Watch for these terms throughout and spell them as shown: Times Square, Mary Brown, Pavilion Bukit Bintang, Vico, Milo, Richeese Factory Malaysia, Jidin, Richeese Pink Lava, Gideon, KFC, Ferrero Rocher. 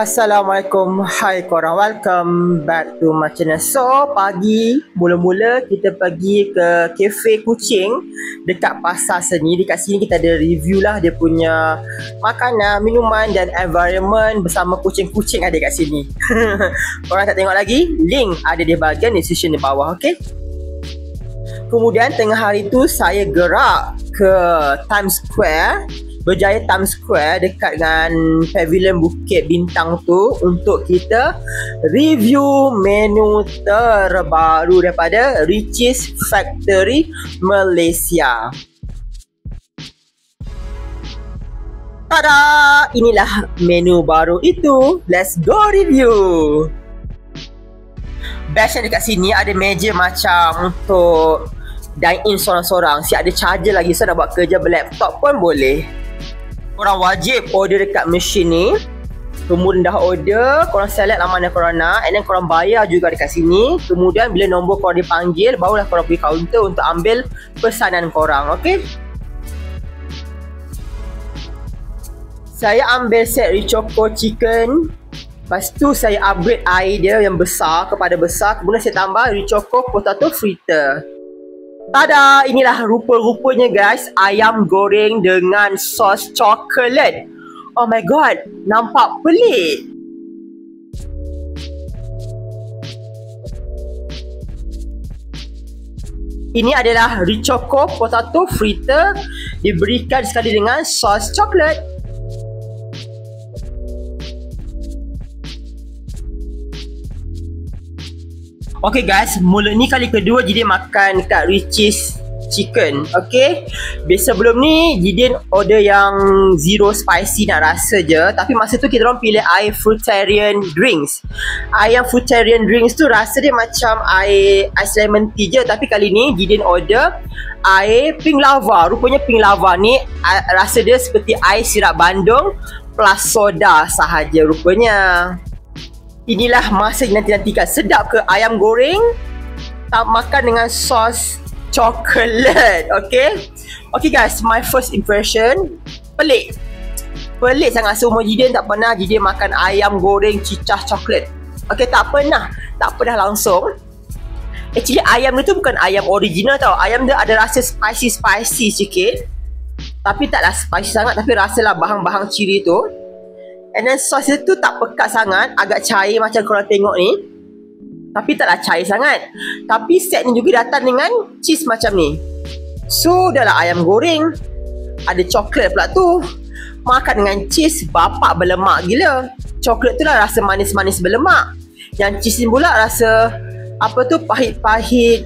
Assalamualaikum. Hai korang, welcome back to my channel. So pagi mula-mula kita pergi ke kafe kucing dekat pasar seni. Dekat sini kita ada review lah dia punya makanan, minuman dan environment bersama kucing-kucing ada kat sini. Korang tak tengok lagi, link ada di bahagian description di bawah, ok? Kemudian tengah hari tu saya gerak ke Times Square, berjaya Times Square dekat dengan Pavilion Bukit Bintang tu untuk kita review menu terbaru daripada Richeese Factory Malaysia. Tada! Inilah menu baru itu. Let's go review. Bestnya dekat sini ada meja macam untuk dine-in sorang-sorang. Siap ada charger lagi, so nak buat kerja berlaptop pun boleh. Korang wajib order dekat mesin ni. Kemudian dah order, korang select lah mana korang nak, and then korang bayar juga dekat sini. Kemudian bila nombor korang dipanggil, barulah korang pergi kaunter untuk ambil pesanan korang, ok? Saya ambil set Ricoco Chicken. Lepas tu saya upgrade air dia yang besar kepada besar. Kemudian saya tambah Ricoco Potato Fritter. Tada! Inilah rupa-rupanya guys, ayam goreng dengan sos coklat. Oh my god, nampak pelik. Ini adalah Ricoco Potato Fritter diberikan sekali dengan sos coklat. Okay guys, mula ni kali kedua Jidin makan kat Richeese Chicken, okay? Biasa sebelum ni Jidin order yang zero spicy nak rasa je. Tapi masa tu kita orang pilih air fruitarian drinks. Air yang fruitarian drinks tu rasa dia macam air ice lemon tea je. Tapi kali ni Jidin order air pink lava. Rupanya pink lava ni rasa dia seperti air sirap Bandung plus soda sahaja rupanya. Inilah masa dinanti-nantikan. Sedap ke ayam goreng tak makan dengan sos coklat, okay? Okay guys, my first impression, pelik. Pelik sangat. Seumur Jidin tak pernah Jidin makan ayam goreng cicah coklat. Okay, tak pernah. Tak pernah langsung. Actually ayam dia tu bukan ayam original tau. Ayam dia ada rasa spicy-spicy sikit. Tapi taklah spicy sangat, tapi rasalah bahan-bahan ciri tu. And then sos dia tu tak pekat sangat, agak cair macam korang tengok ni. Tapi taklah cair sangat. Tapi set ni juga datang dengan cheese macam ni. So dah lah ayam goreng, ada coklat pula tu. Makan dengan cheese, bapak berlemak gila. Coklat tu lah rasa manis-manis berlemak. Yang cheese ni pula rasa apa tu, pahit-pahit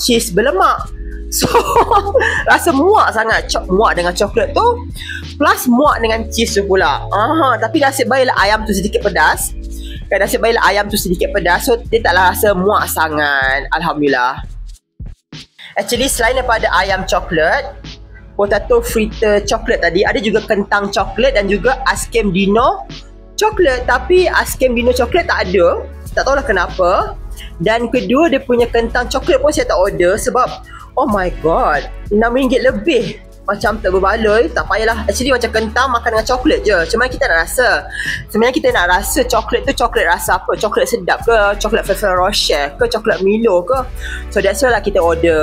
cheese berlemak. So rasa muak sangat. Muak dengan coklat tu, plus muak dengan cheese tu pula. Tapi nasib baiklah ayam tu sedikit pedas. So dia taklah rasa muak sangat, alhamdulillah. Actually selain daripada ayam coklat, potato fritter coklat tadi, ada juga kentang coklat dan juga askem dino coklat. Tapi askem dino coklat tak ada, tak tahulah kenapa. Dan kedua dia punya kentang coklat pun saya tak order sebab oh my god, RM6 lebih. Macam tak berbaloi, tak payahlah. Actually macam kentang makan dengan coklat je. Cuma kita nak rasa. Sebenarnya kita nak rasa coklat tu coklat rasa apa? Coklat sedap ke? Coklat Ferrero Rocher ke? Coklat Milo ke? So that's why lah kita order.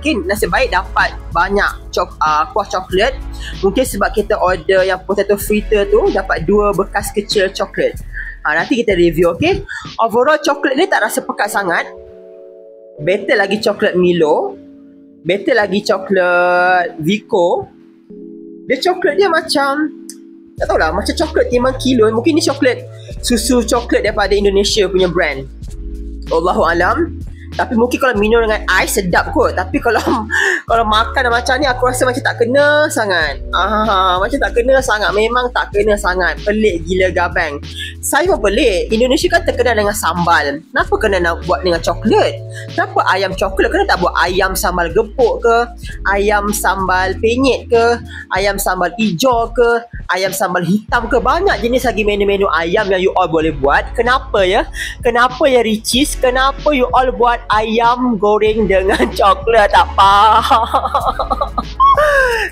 Okay, nasib baik dapat banyak kuah coklat. Mungkin sebab kita order yang potato fritter tu dapat 2 bekas kecil coklat. Nanti kita review, okay? Overall coklat dia tak rasa pekat sangat. Better lagi coklat Milo. Better lagi coklat Vico. Dia coklat dia macam, tak tahulah, macam coklat timbang kilo. Mungkin ni coklat, susu coklat daripada Indonesia punya brand, Allahualam. Tapi mungkin kalau minum dengan ais sedap kot. Tapi kalau makan macam ni aku rasa macam tak kena sangat. Memang tak kena sangat. Pelik gila gabang. Saya pun pelik. Indonesia kan terkenal dengan sambal. Kenapa kena nak buat dengan coklat? Kenapa ayam coklat? Kenapa tak buat ayam sambal gepuk ke? Ayam sambal penyet ke? Ayam sambal hijau ke? Ayam sambal hitam ke? Banyak jenis lagi menu-menu ayam yang you all boleh buat. Kenapa ya? Kenapa ya Richeese? Kenapa you all buat ayam goreng dengan coklat? Tak faham.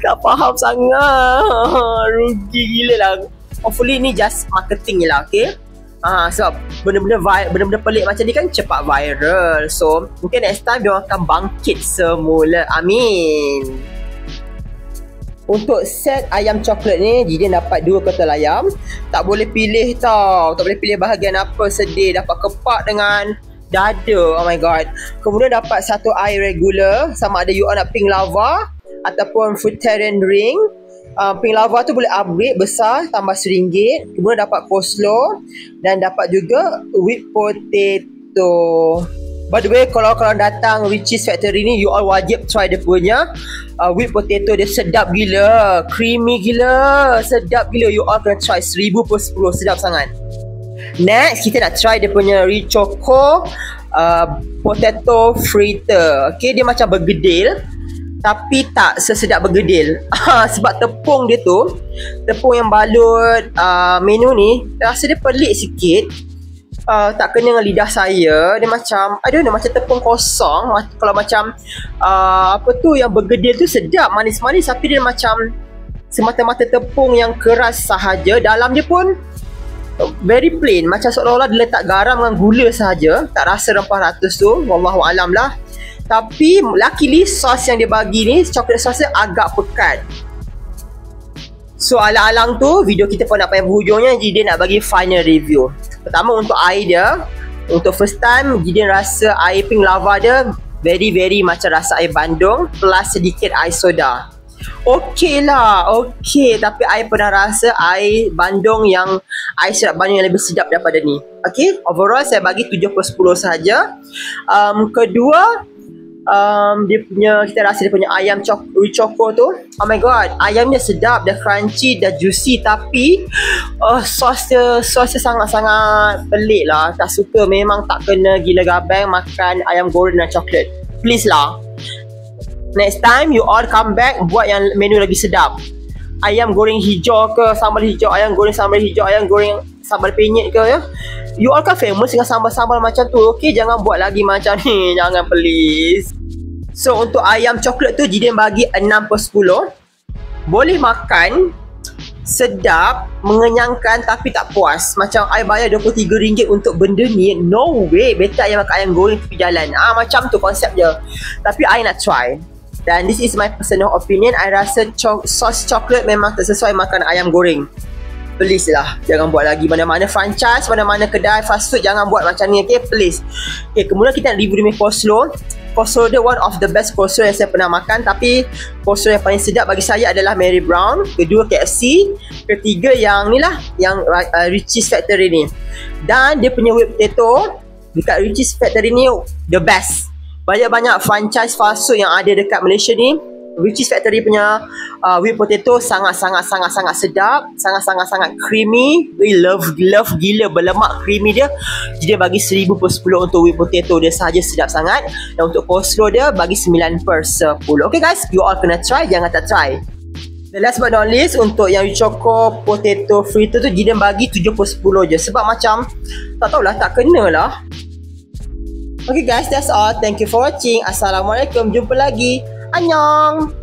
Tak faham sangat. Rugi gila lah. hopefully ni just marketing je lah, okay. Sebab benda-benda pelik macam ni kan cepat viral. So mungkin next time dia akan bangkit semula. Amin. Untuk set ayam coklat ni, Gideon dapat 2 ketel ayam. Tak boleh pilih tau. Tak boleh pilih bahagian apa. Sedih. Dapat kepak dengan dada. Oh my god. Kemudian dapat 1 air regular. Sama ada you all nak pink lava ataupun fruitarian ring. Pink lava tu boleh upgrade besar, tambah RM1. Kemudian dapat coleslaw dan dapat juga whipped potato. By the way, kalau korang datang Richeese Factory ni, you all wajib try dia punya whipped potato. Dia sedap gila, creamy gila, sedap gila. You all kena try, 1000 per 10, sedap sangat. Next, kita nak try dia punya Richoco potato fritter. Okay, dia macam bergedil tapi tak sesedap bergedil sebab tepung dia tu, tepung yang balut menu ni, rasa dia pelik sikit, tak kena dengan lidah saya. Dia macam, I don't know, macam tepung kosong. Kalau macam apa tu yang bergedil tu sedap, manis-manis, tapi dia macam semata-mata tepung yang keras sahaja. Dalam dia pun very plain, macam seolah-olah dia letak garam dengan gula sahaja, tak rasa rempah ratus tu. Wallahualam lah. Tapi luckily sos yang dia bagi ni, coklat sos dia agak pekat. So alang-alang tu, video kita pun nak sampai hujungnya. Gideon nak bagi final review. Pertama untuk air dia. Untuk first time, Gideon rasa air pink lava dia very macam rasa air bandung plus sedikit air soda. Okey lah, okey. Tapi I pernah rasa air bandung yang, air syrup bandung yang lebih sedap daripada ni. Okey, overall saya bagi 7 per 10 sahaja. Kedua, dia punya, kita rasa dia punya ayam Richoco tu, oh my god, ayamnya sedap, dah crunchy, dah juicy, tapi sos dia sangat-sangat pelik lah. Tak suka, memang tak kena gila gabang makan ayam goreng dan coklat. Please lah, next time you all come back, buat yang menu lagi sedap. Ayam goreng hijau ke, sambal hijau, ayam goreng sambal hijau, ayam goreng sambal penyet ke, ya. You all kan famous dengan sambal-sambal macam tu. Okay, jangan buat lagi macam ni. Jangan, please. So untuk ayam coklat tu, Gideon bagi 6 per 10. Boleh makan, sedap, mengenyangkan, tapi tak puas. Macam I bayar RM23 untuk benda ni, no way. Better I makan ayam goreng tepi jalan. Macam tu konsep dia. Tapi I nak try. Dan this is my personal opinion. I rasa sos coklat memang tak sesuai makan ayam goreng. Please lah, jangan buat lagi. Mana-mana franchise, mana-mana kedai fast food, jangan buat macam ni, okay, please. Okay, kemudian kita nak review dia punya coleslaw. Coleslaw dia one of the best coleslaw yang saya pernah makan. Tapi coleslaw yang paling sedap bagi saya adalah Mary Brown. Kedua KFC. Ketiga yang ni lah, yang Richeese Factory ni. Dan dia punya whipped potato dekat Richeese Factory ni the best. Banyak-banyak franchise fast food yang ada dekat Malaysia ni, Richeese Factory punya whipped potato sangat-sangat sedap, sangat-sangat creamy. We love gila berlemak creamy dia. Dia bagi 1000 per 10 untuk whipped potato dia sahaja, sedap sangat. Dan untuk coleslaw dia bagi 9 per 10. Okay guys, you all kena try, jangan tak try. The last but not least, untuk yang Richoco potato fritter tu, Gideon bagi 7 per 10 je. Sebab macam, tak tahulah, tak kenalah. Okay guys, that's all. Thank you for watching. Assalamualaikum, jumpa lagi. Annyeong.